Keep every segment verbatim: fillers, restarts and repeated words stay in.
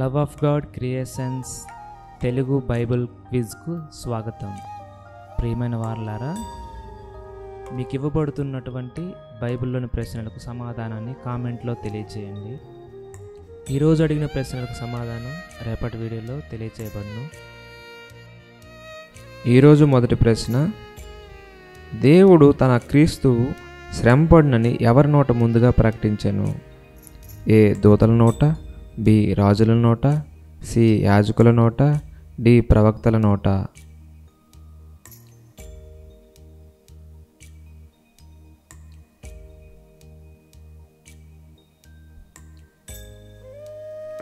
Love of God creations Telugu Bible క్విజ్కు స్వాగతం. ప్రియమైన వారలారా, మీకు ఇవ్వబడుతున్నటువంటి బైబిల్లోని ప్రశ్నలకు సమాధానాన్ని కామెంట్లో తెలియజేయండి. ఈరోజు అడిగిన ప్రశ్నలకు సమాధానం రేపటి వీడియోలో తెలియజేయబడును. ఈరోజు మొదటి ప్రశ్న, దేవుడు తన క్రీస్తు శ్రమపడినని ఎవరి నోట ముందుగా ప్రకటించెను? ఏ దూతల నోట, బి రాజుల నోట, సి యాజకుల నోట, డి ప్రవక్తల నోట?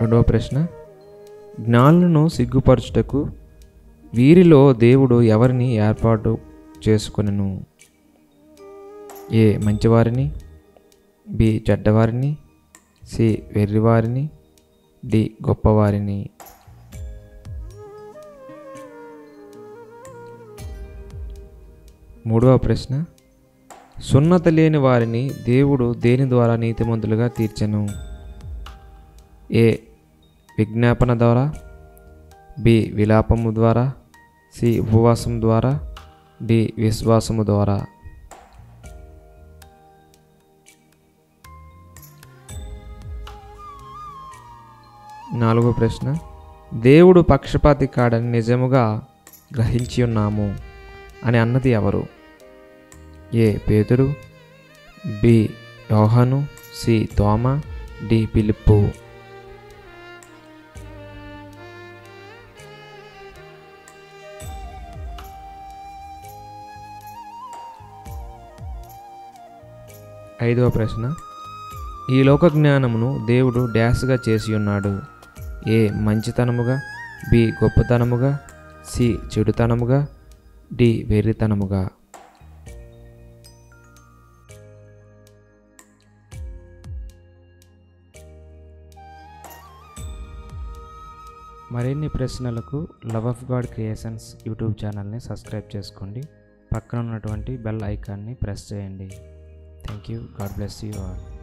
రెండవ ప్రశ్న, జ్ఞానులను సిగ్గుపరచుటకు వీరిలో దేవుడు ఎవరిని ఏర్పాటు చేసుకొనెను? ఏ మంచివారిని, బి చెడ్డవారిని, సి వెర్రివారిని, డి గొప్పవారిని? మూడవ ప్రశ్న, సున్నతి లేని వారిని దేవుడు దేని ద్వారా నీతిమంతులుగా తీర్చెను? ఏ విజ్ఞాపన ద్వారా, బి విలాపము ద్వారా, సి ఉపవాసం ద్వారా, డి విశ్వాసము ద్వారా? నాలుగో ప్రశ్న, దేవుడు పక్షపాతి కాడని నిజముగా గ్రహించి ఉన్నాము అని అన్నది ఎవరు? ఏ పేతురు, బి యోహాను, సి తోమా, డి పిలుపు? ఐదవ ప్రశ్న, ఈ లోక జ్ఞానమును దేవుడు డాష్గా చేసి ఉన్నాడు. ఏ మంచితనముగా, బి గొప్పతనముగా, సి చెడుతనముగా, డి వెర్రితనముగా? మరిన్ని ప్రశ్నలకు love of God creations YouTube ఛానల్ని సబ్స్క్రైబ్ చేసుకోండి. పక్కన ఉన్నటువంటి బెల్ ఐకాన్ని ప్రెస్ చేయండి. Thank you. God bless you all.